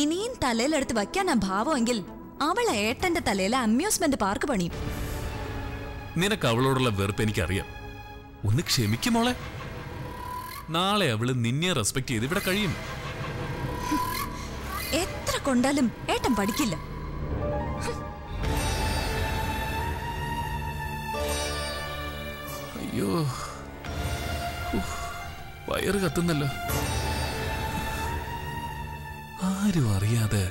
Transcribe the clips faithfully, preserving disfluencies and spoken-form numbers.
ഇനിയും തലയിലെടുത്ത് വയ്ക്കാൻ ആ ഭാവമെങ്കിൽ അവൾ ഏട്ടന്റെ തലയിലെ അമ്യൂസ്മെന്റ് പാർക്ക് പണിയും. നിനക്ക് അവളോടുള്ള വെറുപ്പ് എനിക്കറിയാം, ഒന്ന് ക്ഷമിക്കും മോളെ. നാളെ അവള് നിന്നെ റെസ്പെക്ട് ചെയ്ത് ഇവിടെ കഴിയും. എത്ര കൊണ്ടാലും ഏട്ടൻ പഠിക്കില്ല. അയ്യോ, വയറ് കത്തുന്നല്ലോ. ആരും അറിയാതെ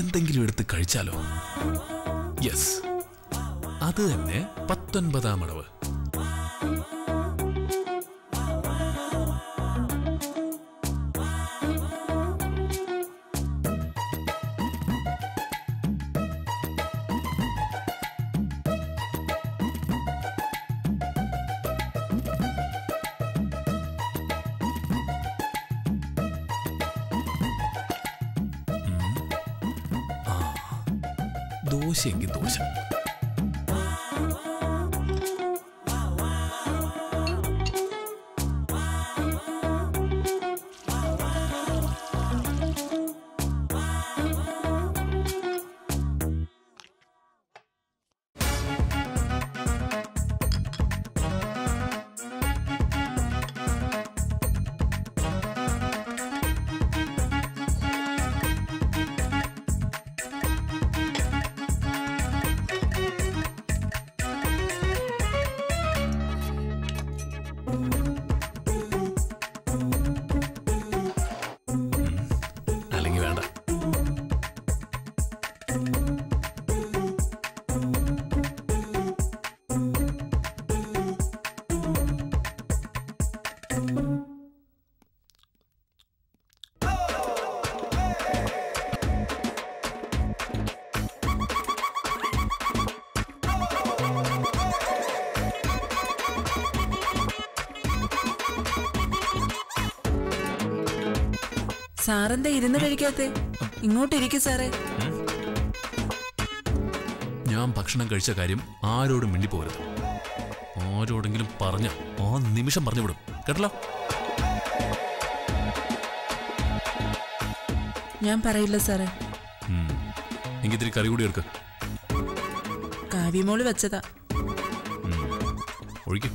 എന്തെങ്കിലും എടുത്ത് കഴിച്ചാലോ? യെസ്, അത് തന്നെ. പത്തൊൻപതാം അളവ്. ദോശയെങ്കിൽ ദോശ. സാറെന്താ ഇരുന്ന് കഴിക്കാത്തെ? ഇങ്ങോട്ടിരിക്കും സാറേ. ഞാൻ ഭക്ഷണം കഴിച്ച കാര്യം ആരോടും മിണ്ടി പോരുത്. ആരോടെങ്കിലും പറഞ്ഞ ആ നിമിഷം പറഞ്ഞു വിടും, കേട്ടല്ലോ. ഞാൻ പറയില്ല സാറേ. എങ്കിത്തിരി കറി കൂടി എടുക്ക. കാവ്യമോള് വെച്ചതാ, ഒഴിക്കും.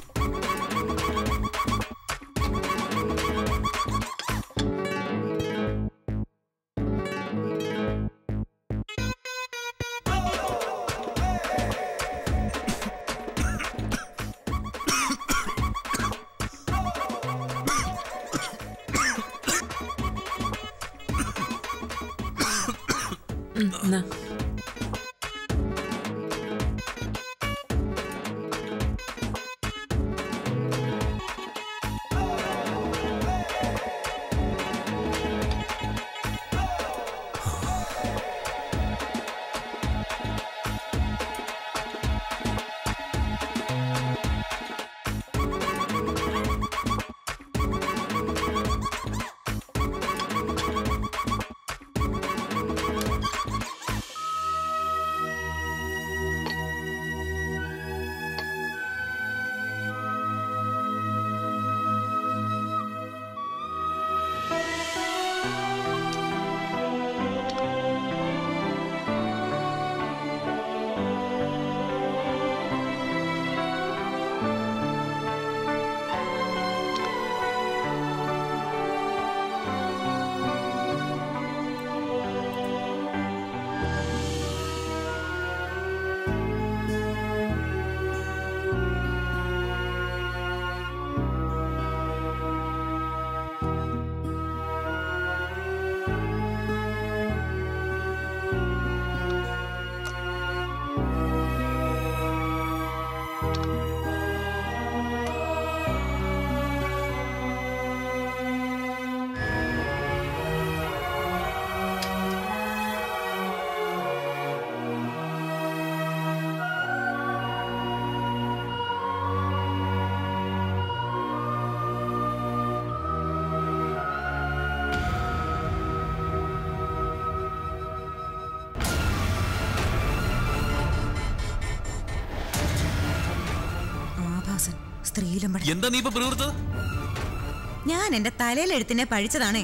ഞാൻ എന്റെ തലയിലെഴുത്തിനെ പഴിച്ചതാണേ.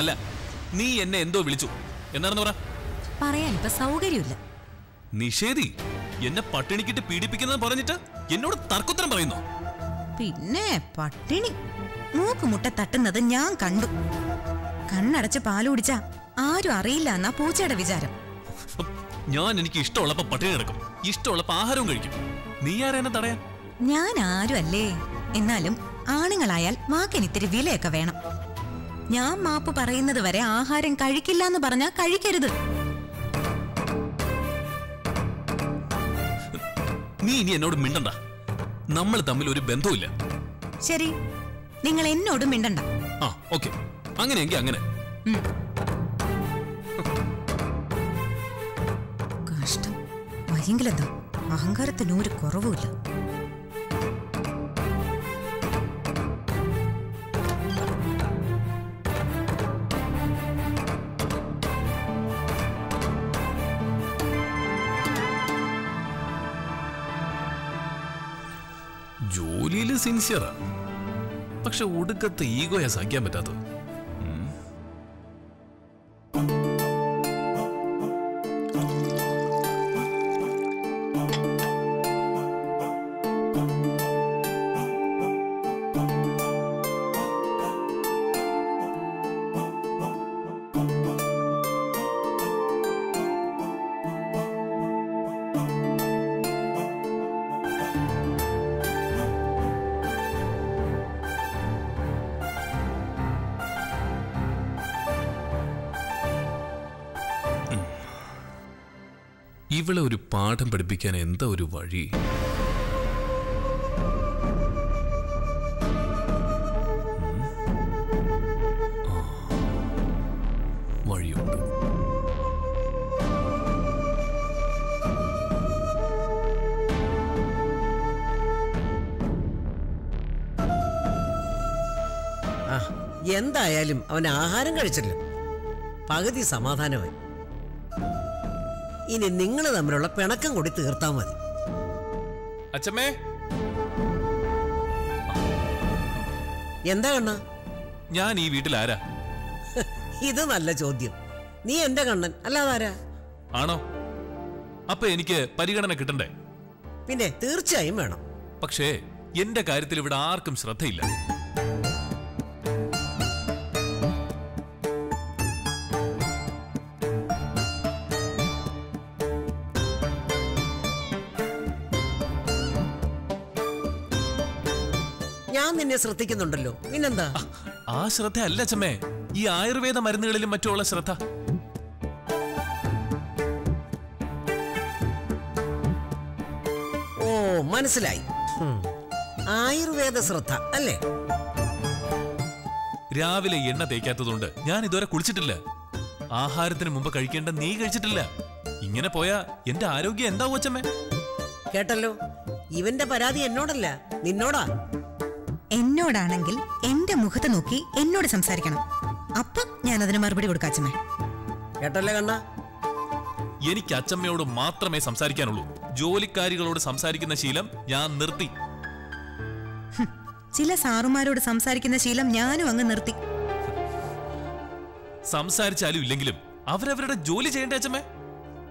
അല്ല, നീ എന്നെ എന്തോ വിളിച്ചു. എന്നാണെന്ന് പറ. പറയാൻ ഇപ്പ സൗകര്യമില്ല. നിഷേധി എന്നെ പട്ടിണിക്കിട്ട് പീഡിപ്പിക്കുന്നെന്ന് പറഞ്ഞിട്ട് എന്നോട് തർക്കുത്തരം പറയുന്നു. പിന്നെ പട്ടിണി മൂക്കുമുട്ട തട്ടുന്നത് ഞാൻ കണ്ടു. കണ്ണടച്ച് പാല് കുടിച്ചാ ആരും അറിയില്ല എന്നാ പൂച്ചയുടെ വിചാരം. ഞാൻ എനിക്ക് ഇഷ്ടമുള്ളപ്പോ പട്ടിണി കിടക്കും, ഇഷ്ടമുള്ളപ്പോ ആഹാരവും കഴിക്കും. നീ ആരെന്നെ തടയാൻ? ഞാൻ ആരും അല്ലേ. എന്നാലും ആണുങ്ങളായാൽ വാക്കിനിത്തിരി വിലയൊക്കെ വേണം. ഞാൻ മാപ്പ് പറയുന്നത് വരെ ആഹാരം കഴിക്കില്ല എന്ന് പറഞ്ഞാൽ കഴിക്കരുത്. നീ ഇനി എന്നോട് മിണ്ടണ്ട. നമ്മൾ തമ്മിൽ ഒരു ബന്ധവുമില്ല. ശരി, നിങ്ങൾ എന്നോട് മിണ്ടണ്ട. ആ ഓക്കെ, അങ്ങനെയെങ്കിൽ അങ്ങനെ. കഷ്ടം, ഭയങ്കരതാ. അഹങ്കാരത്തിന് ഒരു കുറവുമില്ല. ജോലിയിൽ സിൻസിയറാ, പക്ഷെ ഒടുക്കത്തെ ഈഗോയെ സഹിക്കാൻ പറ്റാത്തത്. ഇവിടെ ഒരു പാഠം പഠിപ്പിക്കാൻ എന്താ ഒരു വഴി? വഴിയുണ്ട്. എന്തായാലും അവൻ ആഹാരം കഴിച്ചില്ല, പകുതി സമാധാനമായി. ഇനി നിങ്ങൾ തമ്മിലുള്ള പിണക്കം കൂടി തീർത്താൽ മതി. അച്ഛമ്മേ, എന്താ കണ്ണാ? ഞാൻ ഈ വീട്ടിൽ ആരാ? ഇത് നല്ല ചോദ്യം. നീ എന്റെ കണ്ണൻ അല്ലാതാരാ? ആണോ? അപ്പൊ എനിക്ക് പരിഗണന കിട്ടണ്ടേ? പിന്നെ തീർച്ചയായും വേണം. പക്ഷേ എന്റെ കാര്യത്തിൽ ഇവിടെ ആർക്കും ശ്രദ്ധയില്ല. ശ്രദ്ധിക്കുന്നുണ്ടല്ലോ, പിന്നെന്താ? ആ ശ്രദ്ധ അല്ല ചമ്മേ, ഈ ആയുർവേദ മരുന്നുകളിലും മറ്റുള്ള ശ്രദ്ധ. ഓ മനസ്സിലായി, ആയുർവേദ ശ്രദ്ധ അല്ലേ? രാവിലെ എണ്ണ തേക്കാത്തതുകൊണ്ട് ഞാൻ ഇതുവരെ കുളിച്ചിട്ടില്ല. ആഹാരത്തിന് മുമ്പ് കഴിക്കേണ്ട നീ കഴിച്ചിട്ടില്ല. ഇങ്ങനെ പോയാ എന്റെ ആരോഗ്യം എന്താവോ ചമ്മേ? കേട്ടല്ലോ, ഇവന്റെ പരാതി എന്നോടല്ല, നിന്നോടാ. എന്നോടാണെങ്കിൽ എന്റെ മുഖത്ത് നോക്കി എന്നോട് സംസാരിക്കണം. അപ്പൊ ഞാൻ അതിന് മറുപടി കൊടുക്കാം. അച്ഛമ്മേ കേട്ടല്ലേ കണ്ണ, എനിക്ക് അച്ഛമ്മയോട് മാത്രമേ സംസാരിക്കാനുള്ളൂ. ജോലിക്കാരികളോട് സംസാരിക്കുന്ന ശീലം ഞാൻ നിർത്തി. ചില സാറുമാരോട് സംസാരിക്കുന്ന ശീലം ഞാനും അങ്ങ് നിർത്തി. സംസാരിച്ചാലും ഇല്ലെങ്കിലും അവരവരുടെ ജോലി ചെയ്യേണ്ട അച്ഛമ്മേ.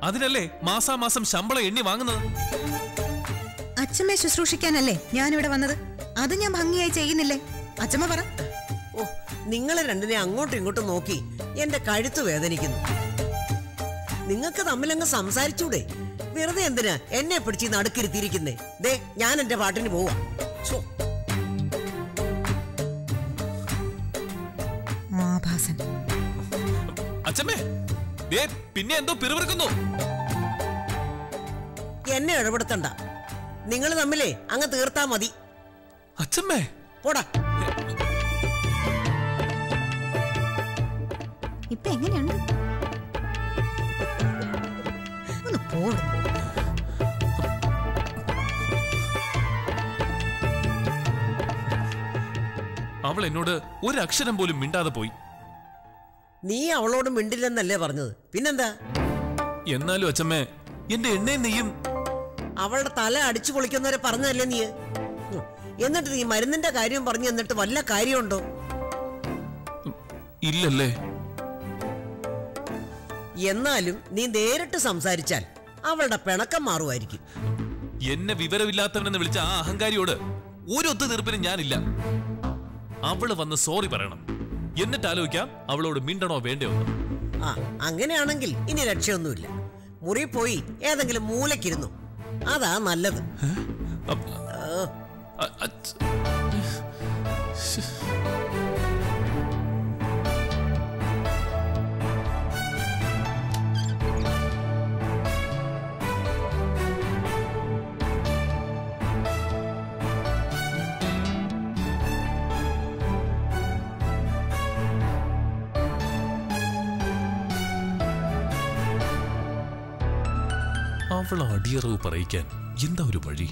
അതിനല്ലേ മാസാമാസം ശമ്പളം എണ്ണി വാങ്ങുന്നത്? അച്ഛമ്മയെ ശുശ്രൂഷിക്കാനല്ലേ ഞാനിവിടെ വന്നത്? അത് ഞാൻ ഭംഗിയായി ചെയ്യുന്നില്ലേ? അച്ഛമ്മ പറ. ഓ, നിങ്ങളെ രണ്ടിനെ അങ്ങോട്ടും ഇങ്ങോട്ടും നോക്കി എന്റെ കഴുത്ത് വേദനിക്കുന്നു. നിങ്ങൾക്ക് തമ്മിലങ്ങ് സംസാരിച്ചൂടെ? വെറുതെ എന്തിനാ എന്നെ പിടിച്ച് നടുക്കിരുത്തിയിരിക്കുന്നേ? ദേ ഞാൻ എന്റെ പാട്ടിന് പോവാ. അച്ഛമ്മേ ദേ പിന്നെ എന്തോ പിറുപിറുക്കുന്നു. എന്നെ ഇടപെടുത്തണ്ട, നിങ്ങൾ തമ്മിലേ അങ്ങ് തീർത്താ മതി. അച്ഛമ്മേ പോടാ. ഇപ്പൊ എങ്ങനെയുണ്ട്? ഒന്ന് പോട. അവൾ എന്നോട് ഒരക്ഷരം പോലും മിണ്ടാതെ പോയി. നീ അവളോട് മിണ്ടില്ലെന്നല്ലേ പറഞ്ഞത്? പിന്നെന്താ? എന്നാലും അച്ഛമ്മേ എന്റെ എണ്ണയും നീയും അവളുടെ തല അടിച്ചു പൊളിക്കുന്നവരെ പറഞ്ഞതല്ലേ നീ? എന്നിട്ട് നീ മരുന്നിന്റെ കാര്യം പറഞ്ഞു. എന്നിട്ട് വല്ല കാര്യമുണ്ടോ? ഇല്ലല്ലേ. എന്നാലും നീ നേരിട്ട് സംസാരിച്ചാൽ അവളുടെ പിണക്കം മാറുമായിരിക്കും. എന്നെ വിവരമില്ലാത്തവനെന്ന് വിളിച്ച ആ അഹങ്കാരിയോട് ഒരു ഒത്തുതീർപ്പിനും ഞാനില്ല. അവള് വന്ന് സോറി പറയണം, എന്നിട്ട് ആലോചിക്കാം അവളോട് മിണ്ടണോ വേണ്ടയോ. ആ അങ്ങനെയാണെങ്കിൽ ഇനി രക്ഷയൊന്നുമില്ല, മുറി പോയി ഏതെങ്കിലും മൂലക്കിരുന്നു, അതാ നല്ലത്. അവളെ അടിയറവ് പറയിക്കാൻ എന്താ ഒരു വഴി?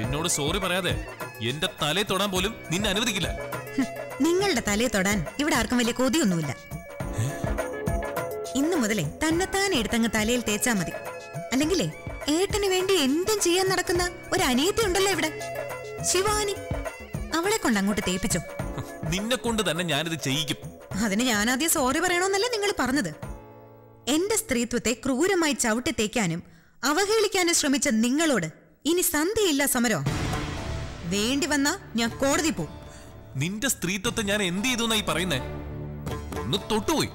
എന്നോട് സോറി പറയാതെ എന്റെ തലയെ തൊടാൻ പോലും നിന്നെ അനുവദിക്കില്ല. നിങ്ങളുടെ തലയെ തൊടാൻ ഇവിടെ ആർക്കും വലിയ കൊതിയൊന്നുമില്ല. ഇന്നു മുതലേ തന്നെത്താൻ എടുത്തങ്ങ് തലയിൽ തേച്ചാ മതി. അല്ലെങ്കിലേ ഏട്ടന് വേണ്ടി എന്തും ചെയ്യാൻ നടക്കുന്ന ഒരു അനിയത്തി ഉണ്ടല്ലോ ഇവിടെ, ശിവാനി. അവളെ കൊണ്ട് അങ്ങോട്ട് തേപ്പിച്ചോ. നിന്നെ കൊണ്ട് തന്നെ ഞാനിത് ചെയ്യിക്കും. അതിന് ഞാനാദ്യം സോറി പറയണമെന്നല്ലേ നിങ്ങൾ പറഞ്ഞത്? എന്റെ സ്ത്രീത്വത്തെ ക്രൂരമായി ചവിട്ടി തേക്കാനും അവഹേളിക്കാനും ശ്രമിച്ച നിങ്ങളോട് ഇനി സന്ധിയില്ല സമരോ. വേണ്ടി വന്നാ ഞാൻ കോടതി പോ. നിന്റെ സ്ത്രീത്വത്തെ ഞാൻ എന്ത് ചെയ്തു എന്നായി പറയുന്നേ? ഒന്ന് തൊട്ടുപോയി,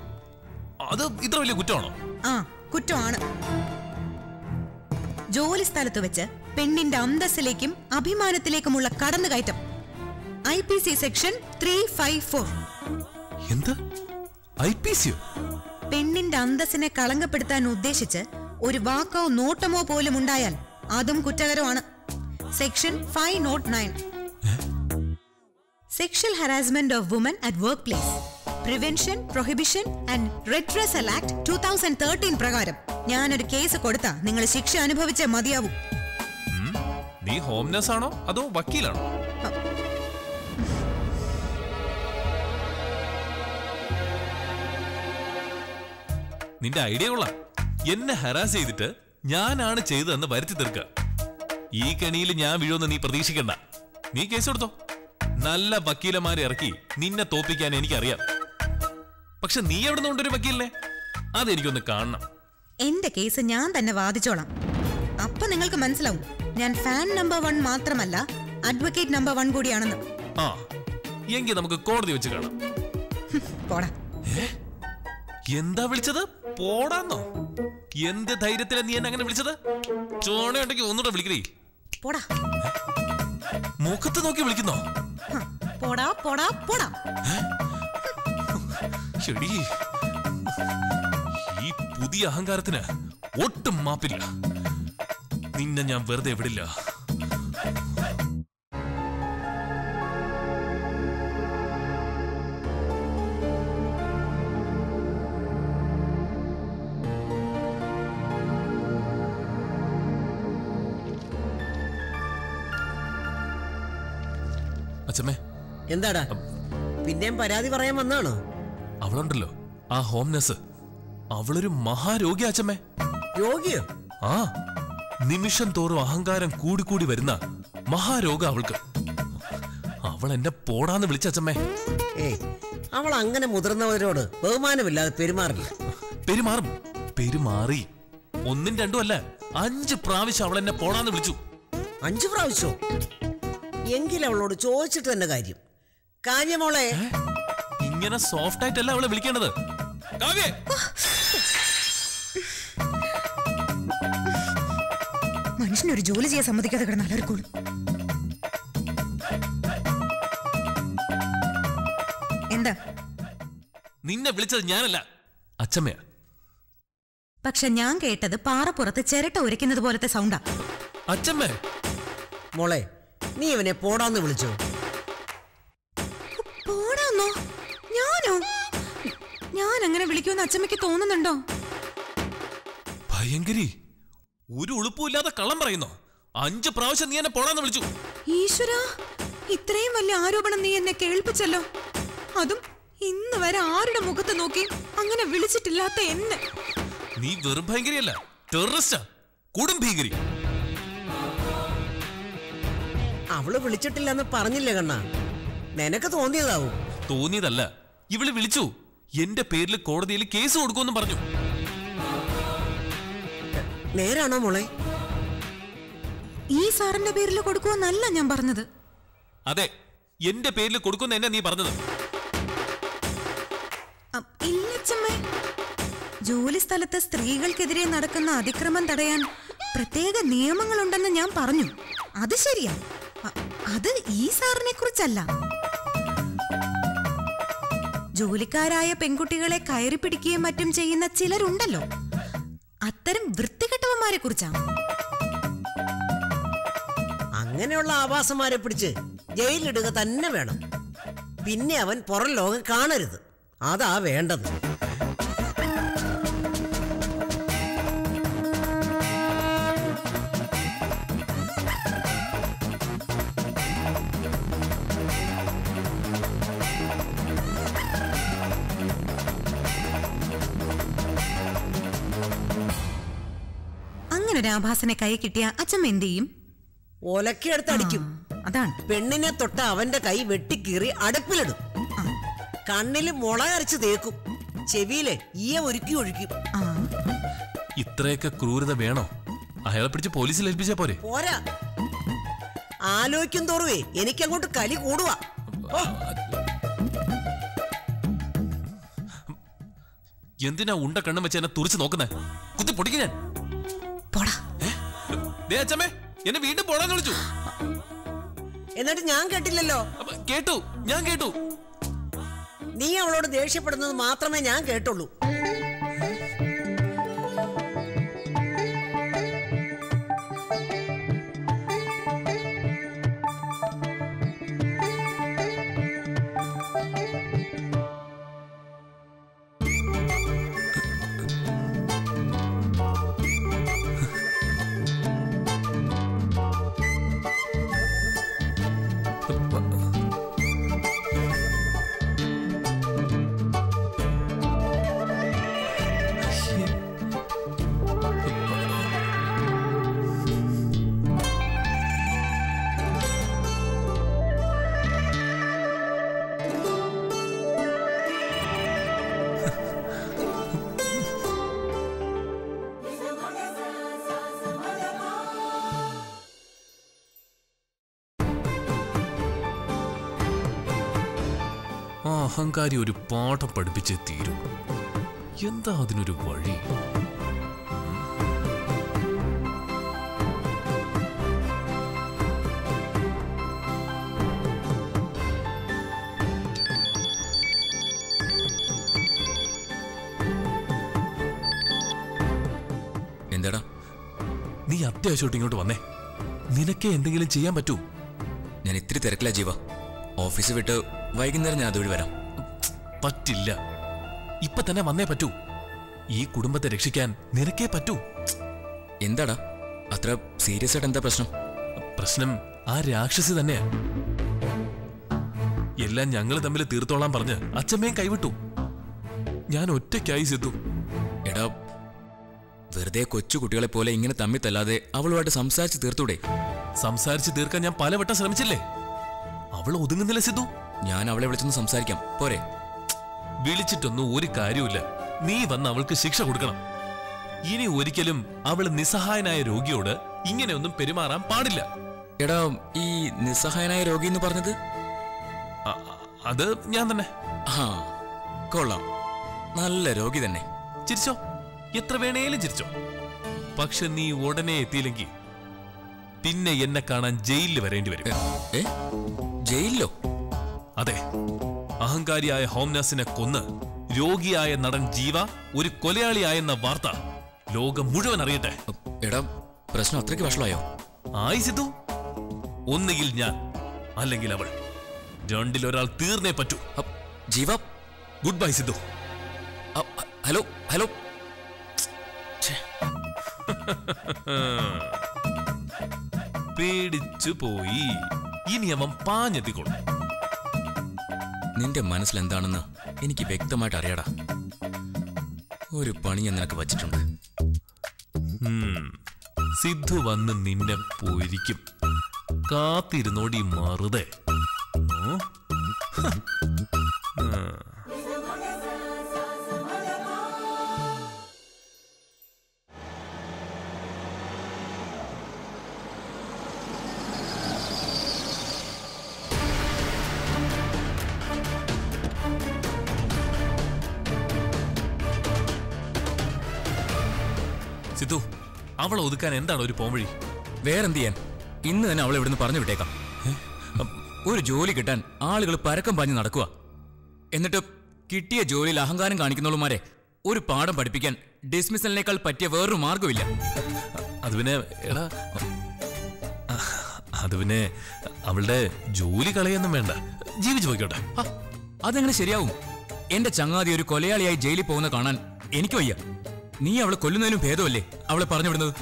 അത് ഇത്ര വലിയ കുറ്റമാണോ? ആ കുറ്റമാണ്. ജോലി സ്ഥലത്ത് വെച്ച് പെണ്ണിന്റെ അന്തസ്സിലേക്കും അഭിമാനത്തിലേക്കുമുള്ള കടന്നുകയറ്റം, I P C section three five four. എന്താ ഐ പി സി? പെണ്ണിന്റെ അന്തസ്സിനെ കളങ്കപ്പെടുത്താൻ ഉദ്ദേശിച്ച് ഒരു വാക്കോ നോട്ടമോ പോലും ഉണ്ടായാൽ അതും കുറ്റകരമാണ്. Section five nought nine. Sexual harassment of woman at work place prevention prohibition and redressal act two thousand thirteen പ്രകാരം ഞാനൊരു കേസ് കൊടുത്താ നിങ്ങൾ ശിക്ഷ അനുഭവിച്ചേ മതിയാവും. നീ ഹോം നഴ്സ് ആണോ അതോ വക്കീലാണോ? നിന്റെ ഐഡിയ കൊള്ളാം. എന്നെ ഹരാസ് ചെയ്തിട്ട് ഞാനാണ് ചെയ്തതെന്ന് വരുത്തി തീർക്കുക. ഈ കണിയിൽ ഞാൻ വീഴുമെന്ന് നീ പ്രതീക്ഷിക്കണ്ട. നീ കേസ് കൊടുത്തോ, നല്ല വക്കീലന്മാരെ ഇറക്കി നിന്നെ തോപ്പിക്കാൻ എനിക്കറിയാം. പക്ഷെ നീ എവിടെ നിന്നുണ്ടൊരു വക്കീലിനെ? അതെനിക്കൊന്ന് കാണണം. എന്റെ കേസ് ഞാൻ തന്നെ വാദിച്ചോളാം. അപ്പൊ നിങ്ങൾക്ക് മനസ്സിലാവും ഞാൻ ഫാൻ നമ്പർ വൺ മാത്രമല്ല അഡ്വക്കേറ്റ് നമ്പർ വൺ കൂടിയാണെന്ന്. ആ എങ്കിൽ നമുക്ക് കോടതി വെച്ച് കാണാം. പോടാ. എന്താ വിളിച്ചത്? പോടാന്നോ? എന്ത് ധൈര്യത്തിലാ നീ എന്നെ അങ്ങനെ വിളിച്ചത്? ചോണയുണ്ടെങ്കിൽ ഒന്നുകൂടെ വിളിക്കണേ. പോടാ. മുഖത്ത് നോക്കി വിളിക്കുന്നോ? പോടാ പോടാ പോടാ. ശരി, ഈ പുതിയ അഹങ്കാരത്തിന് ഒട്ടും മാപ്പില്ല. നിന്നെ ഞാൻ വെറുതെ വിടില്ല. അച്ഛമ്മേ, എന്താടാ പിന്നെയും പരാതി പറയാൻ വന്നാണോ? അവളുണ്ടല്ലോ ആ ഹോം നഴ്സ്, അവളൊരു മഹാരോഗിയാ അച്ഛമ്മേ. രോഗിയോ? ആ, നിമിഷം തോറും അഹങ്കാരം കൂടിക്കൂടി വരുന്ന മഹാരോഗ അവൾക്ക്. അവൾ എന്നെ പോടാന്ന് വിളിച്ച അച്ഛമ്മേ. ഏയ്, അവൾ അങ്ങനെ മുതിർന്നവരോട് ബഹുമാനമില്ലാതെ പെരുമാറില്ല. പെരുമാറും, പെരുമാറി. ഒന്നും രണ്ടും അല്ല, അഞ്ചു പ്രാവശ്യം അവൾ എന്നെ പോടാന്ന് വിളിച്ചു. അഞ്ചു പ്രാവശ്യോ? എങ്കിൽ അവളോട് ചോദിച്ചിട്ട് തന്നെ കാര്യം. കാവ്യ മോളെ, ഇങ്ങനെ സോഫ്റ്റ് ആയിട്ടല്ല അവളെ വിളിക്കേണ്ടത്. കാവ്യ, മനുഷ്യനൊരു ജോലി ചെയ്യാൻ സമ്മതിക്കാതെ കിടന്നാൽ ആർക്കും. എന്താ നിന്നെ വിളിച്ചത്? ഞാനല്ല അച്ഛമ്മയാ. പക്ഷെ ഞാൻ കേട്ടത് പാറപ്പുറത്ത് ചിരട്ട ഉരയ്ക്കുന്നത് പോലത്തെ സൗണ്ടാ. അച്ഛമ്മേ, മോളെ, നീ ഇവനെ പോടാന്ന് വിളിച്ചോ? പോടാന്നോ? ഞാനോ? ഞാൻ അങ്ങനെ വിളിക്കുമെന്ന് അച്ഛമ്മയ്ക്ക് തോന്നുന്നുണ്ടോ? ഭയങ്കരി, ഒരു ഉളുപ്പുമില്ലാതെ കള്ളം പറയുന്നോ? അഞ്ചു പ്രാവശ്യം നീ എന്നെ പോടാന്ന് വിളിച്ചു. ഈശ്വരാ, ഇത്രയും വലിയ ആരോപണം നീ എന്നെ കേൾപ്പിച്ചല്ലോ. അതും ഇന്ന് വരെ ആരുടെ മുഖത്ത് നോക്കി അങ്ങനെ വിളിച്ചിട്ടില്ലാത്ത എന്നെ. നീ വെറും ഭയങ്കരിയല്ല, ടെററിസ്റ്റാ, കൊടും ഭീകരി. അവള് വിളിച്ചിട്ടില്ലെന്ന് പറഞ്ഞില്ലേ കണ്ണാ? നിനക്ക് തോന്നിയതാവും. തോന്നിയതല്ല, ഇവള് വിളിച്ചു. എന്റെ പേരിൽ കോടതിയിൽ കേസ് കൊടുക്കുമെന്ന് പറഞ്ഞു. നേരാണോ മോളെ? ഈ സാറിന്റെ പേരിൽ കൊടുക്കുമെന്നല്ല ഞാൻ പറഞ്ഞത്. അതെ, എന്റെ പേരിൽ കൊടുക്കുമെന്നല്ല നീ പറഞ്ഞത്. ജോലി സ്ഥലത്ത് സ്ത്രീകൾക്കെതിരെ നടക്കുന്ന അതിക്രമം തടയാൻ പ്രത്യേക നിയമങ്ങളുണ്ടെന്ന് ഞാൻ പറഞ്ഞു. അത് ശരിയാ, അത് ഈ സാറിനെ കുറിച്ചല്ല. ജോലിക്കാരായ പെൺകുട്ടികളെ കയറി പിടിക്കുകയും മറ്റും ചെയ്യുന്ന ചിലരുണ്ടല്ലോ, അത്തരം വൃത്തികെട്ടവന്മാരെ കുറിച്ചാണ്. അങ്ങനെയുള്ള ആവാസന്മാരെ പിടിച്ച് ജയിലിടുക തന്നെ വേണം. പിന്നെ അവൻ പുറം ലോകം കാണരുത്, അതാ വേണ്ടത്. അങ്ങനെ ആഭാസനെ കൈ കിട്ടിയ അച്ഛൻ എന്ത് ചെയ്യും? ഒലക്കെടുത്ത് അടിക്കും. അതാണ്. പെണ്ണിനെ തൊട്ട് അവന്റെ കൈ വെട്ടിക്കീറി അടുപ്പിലിടും. കണ്ണില് മുള അരച്ച് തേക്കും. ചെവിയിലെ ഈയ ഒരുക്കി ഒഴിക്കും. ഇത്രയൊക്കെ ക്രൂരത വേണോ? അയാളെ പിടിച്ച് പോലീസിൽ ഏൽപ്പിച്ചാ പോരെ? പോരാ, ആലോചിക്കും തോറുവേ എനിക്കങ്ങോട്ട് കലി കൂടുവാ. എന്തിനാ ഉണ്ട കണ്ണും വെച്ച് എന്നെ തുറിച്ച് നോക്കുന്നേ? കുത്തി പൊടിക്ക് ഞാൻ. എന്നെ വീണ്ടും പോടാന്ന് വിളിച്ചു. എന്നിട്ട് ഞാൻ കേട്ടില്ലല്ലോ. കേട്ടു, ഞാൻ കേട്ടു. നീ അവളോട് ദേഷ്യപ്പെടുന്നത് മാത്രമേ ഞാൻ കേട്ടുള്ളൂ. അഹങ്കാരി ഒരു പാഠം പഠിപ്പിച്ചേ തീരൂ. എന്താ അതിനൊരു വഴി? എന്താടാ നീ അത്യാവശ്യമായിട്ട് ഇങ്ങോട്ട് വന്നേ? നിനക്ക് എന്തെങ്കിലും ചെയ്യാൻ പറ്റൂ? ഞാൻ ഇത്തിരി തിരക്കില്ല ജീവ. ഓഫീസ് വിട്ട് വൈകുന്നേരം ഞാൻ അതുവഴി വരാം. പറ്റില്ല, ഇപ്പൊ തന്നെ വന്നേ പറ്റൂ. ഈ കുടുംബത്തെ രക്ഷിക്കാൻ നിനക്കേ പറ്റൂ. എന്താടാ അത്ര സീരിയസ് ആയിട്ട്? എന്താ പ്രശ്നം? പ്രശ്നം ആ രാക്ഷസി തന്നെയാ. എല്ലാം ഞങ്ങൾ തമ്മിൽ തീർത്തോളാൻ പറഞ്ഞ് അച്ഛമ്മയും കൈവിട്ടു. ഞാൻ ഒറ്റയ്ക്കായി സിദ്ധു. എടാ വെറുതെ കൊച്ചു കുട്ടികളെ പോലെ ഇങ്ങനെ തമ്മിൽ തല്ലാതെ അവളുമായിട്ട് സംസാരിച്ച് തീർത്തൂടെ? സംസാരിച്ച് തീർക്കാൻ ഞാൻ പലവട്ടം ശ്രമിച്ചില്ലേ, അവൾ ഒതുങ്ങുന്നില്ല സിദ്ധു. ഞാൻ അവളെ വിളിച്ചൊന്ന് സംസാരിക്കാം പോരെ? വിളിച്ചിട്ടൊന്നും ഒരു കാര്യമില്ല. നീ വന്ന് അവൾക്ക് ശിക്ഷ കൊടുക്കണം. ഇനി ഒരിക്കലും അവൾ നിസ്സഹായനായ രോഗിയോട് ഇങ്ങനെയൊന്നും പെരുമാറാൻ പാടില്ല. എടാ ഈ നിസ്സഹായനായ രോഗി എന്ന് പറഞ്ഞത് അത് ഞാൻ തന്നെ. ആ കൊള്ളാം, നല്ല രോഗി തന്നെ. ചിരിച്ചോ, എത്ര വേണേലും ചിരിച്ചോ. പക്ഷെ നീ ഉടനെ എത്തിയില്ലെങ്കിൽ പിന്നെ എന്നെ കാണാൻ ജയിലിൽ വരേണ്ടി വരും. ജയിലിലോ? അതെ, അഹങ്കാരിയായ ഹോംനാസിനെ കൊന്ന് രോഗിയായ നടൻ ജീവ ഒരു കൊലയാളിയായെന്ന വാർത്ത ലോകം മുഴുവൻ അറിയട്ടെ. എടാ പ്രശ്നം അത്രയ്ക്ക് വഷളായോ? ആയി സിദ്ധു. ഒന്നുകിൽ ഞാൻ അല്ലെങ്കിൽ അവൾ, രണ്ടിലൊരാൾ തീർന്നേ പറ്റൂ. Jeeva good bye Sidhu. Hello hello. പേടിച്ചു പോയി. ഇനി അവൻ പാഞ്ഞെത്തിക്കോളൂ. നിന്റെ മനസ്സിലെന്താണെന്ന് എനിക്ക് വ്യക്തമായിട്ട് അറിയാടാ. ഒരു പണി ഞാൻ നിനക്ക് വച്ചിട്ടുണ്ട്. സിദ്ധു വന്ന് നിന്നെ പോയിരിക്കും. കാത്തിരുന്നോടി മാറുതേ. സിദ്ധു, അവളെ ഒതുക്കാൻ എന്താണ് ഒരു പോംവഴി? വേറെന്ത് ചെയ്യാൻ, ഇന്ന് തന്നെ അവളെ ഇവിടുന്ന് പറഞ്ഞു വിട്ടേക്കാം. ഒരു ജോലി കിട്ടാൻ ആളുകൾ പരക്കം പാഞ്ഞ് നടക്കുക, എന്നിട്ട് കിട്ടിയ ജോലിയിൽ അഹങ്കാരം കാണിക്കുന്നവളുമാരെ ഒരു പാഠം പഠിപ്പിക്കാൻ ഡിസ്മിസലിനേക്കാൾ പറ്റിയ വേറൊരു മാർഗമില്ല. അത് പിന്നെ എടാ അത് പിന്നെ അവളുടെ ജോലി കളയൊന്നും വേണ്ട, ജീവിച്ചു പോയിക്കോട്ടെ. അതെങ്ങനെ ശരിയാവും? എന്റെ ചങ്ങാതി ഒരു കൊലയാളിയായി ജയിലിൽ പോകുന്ന കാണാൻ എനിക്ക് വയ്യ. നീ അവളെ കൊല്ലുന്നതിനും ഭേദമല്ലേ അവളെ പറഞ്ഞു വിടുന്നത്?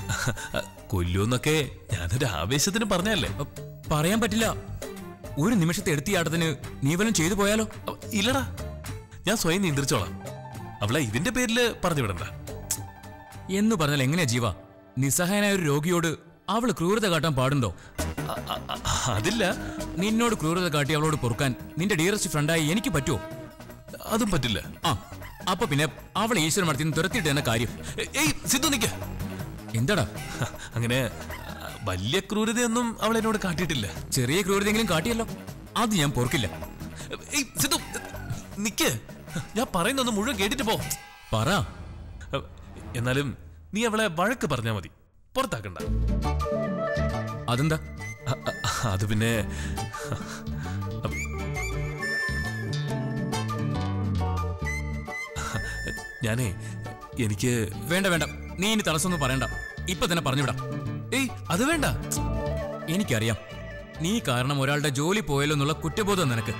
കൊല്ലൂന്നൊക്കെ ഞാനൊരു ആവേശത്തിന് പറഞ്ഞല്ലേ, പറയാൻ പറ്റില്ല. ഒരു നിമിഷത്തെ എടുത്തിയാട്ടത്തിന് നീ വല്ലതും ചെയ്തു പോയാലോ? ഇല്ലടാ, ഞാൻ സ്വയം നിയന്ത്രിച്ചോളാം. അവളെ ഇതിന്റെ പേരിൽ പറഞ്ഞു വിടണ്ട എന്ന് പറഞ്ഞാൽ എങ്ങനെയാ ജീവ? നിസ്സഹായനായ ഒരു രോഗിയോട് അവള് ക്രൂരത കാട്ടാൻ പാടുണ്ടോ? അതില്ല. നിന്നോട് ക്രൂരത കാട്ടി അവളോട് പൊറുക്കാൻ നിന്റെ ഡിയറസ്റ്റ് ഫ്രണ്ടായി എനിക്ക് പറ്റുമോ? അതും പറ്റില്ല. ആ അപ്പൊ പിന്നെ അവളെ ഈശ്വരൻ നടത്തി തുരത്തിയിട്ട് തന്നെ കാര്യം. സിദ്ധു നിക്ക. എന്താടാ? അങ്ങനെ വലിയ ക്രൂരതയൊന്നും അവൾ എന്നോട് കാട്ടിയിട്ടില്ല. ചെറിയ ക്രൂരതയെങ്കിലും കാട്ടിയല്ലോ, അത് ഞാൻ പൊറുക്കില്ല. സിദ്ധു നിക്ക്, ഞാൻ പറയുന്നൊന്ന് മുഴുവൻ കേട്ടിട്ട് പോ. പറ. എന്നാലും നീ അവളെ വഴക്ക് പറഞ്ഞാ മതി, പുറത്താക്കണ്ട. അതെന്താ? അത് പിന്നെ ഞാനേ എനിക്ക് വേണ്ട വേണ്ട നീ ഇനി തടസ്സമൊന്നും പറയണ്ട, ഇപ്പൊ തന്നെ പറഞ്ഞുവിടാം. ഏയ് അത് വേണ്ട. എനിക്കറിയാം നീ കാരണം ഒരാളുടെ ജോലി പോയല്ലോ എന്നുള്ള കുറ്റബോധം നിനക്ക്.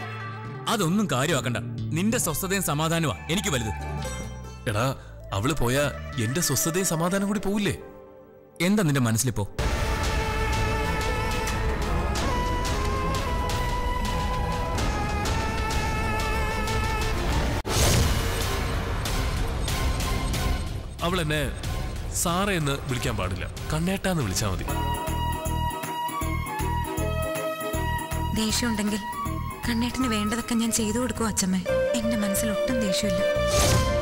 അതൊന്നും കാര്യമാക്കണ്ട, നിന്റെ സ്വസ്ഥതയും സമാധാനമാ എനിക്ക് വലുത്. എടാ അവള് പോയാ എന്റെ സ്വസ്ഥതയും സമാധാനം കൂടി പോവില്ലേ? എന്താ നിന്റെ മനസ്സിലിപ്പോ? അവൾ എന്നെ സാറേ എന്ന് വിളിക്കാൻ പാടില്ല, കണ്ണേട്ടാന്ന് വിളിച്ചാൽ മതി. ദേഷ്യമുണ്ടെങ്കിൽ കണ്ണേട്ടന് വേണ്ടതൊക്കെ ഞാൻ ചെയ്തു കൊടുക്കും അച്ഛമ്മേ, എന്റെ മനസ്സിൽ ഒട്ടും ദേഷ്യമില്ല.